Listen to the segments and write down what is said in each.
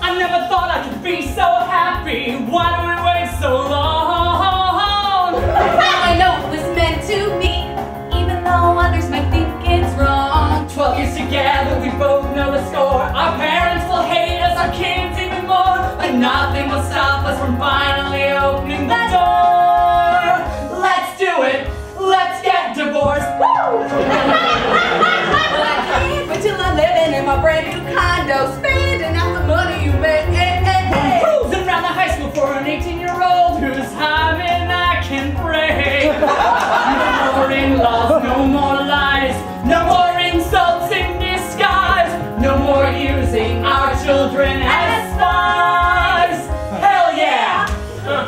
I never thought I could be so happy. Why do we wait so long? I know it was meant to be, even though others might think it's wrong. 12 years together, we both know the score. Our parents will hate us, our kids even more. But nothing will stop us from finally opening the door. Let's do it. Let's get divorced. Woo! Living in my brand new condo, spending out the money you made. Cruising around the high school for an 18-year-old who's high and I can break. No more in-laws, no more lies, no more insults in disguise, no more using our children as spies. Hell yeah!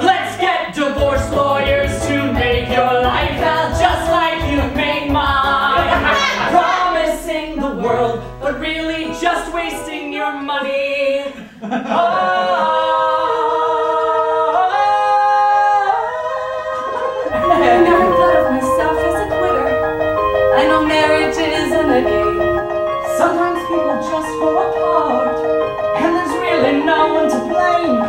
Let's get divorce lawyers to make your life out just like you made mine. Promising the world, but really just wasting your money. Oh. I never thought of myself as a quitter. I know marriage isn't a game. Sometimes people just fall apart, and there's really no one to blame.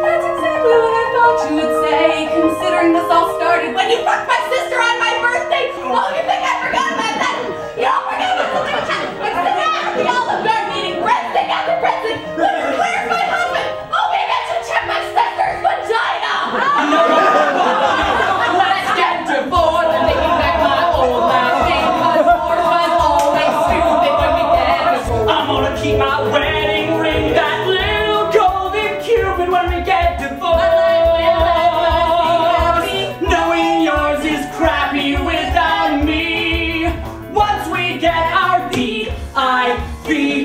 That's exactly what I thought you would say, considering this all started when you fucked my sister on my birthday. Oh, you think I forgot about that? You don't forget about the little child. It's the guy at the Olive Garden eating breadstick after breadstick. Where's my husband? Oh, maybe I should check my sister's vagina. Let's get divorced. I'm taking back my old last name. My sport was always stupid when we get divorced. I'm gonna keep my wedding ring, that little golden cupid, when we get divorced. Get our D-I-V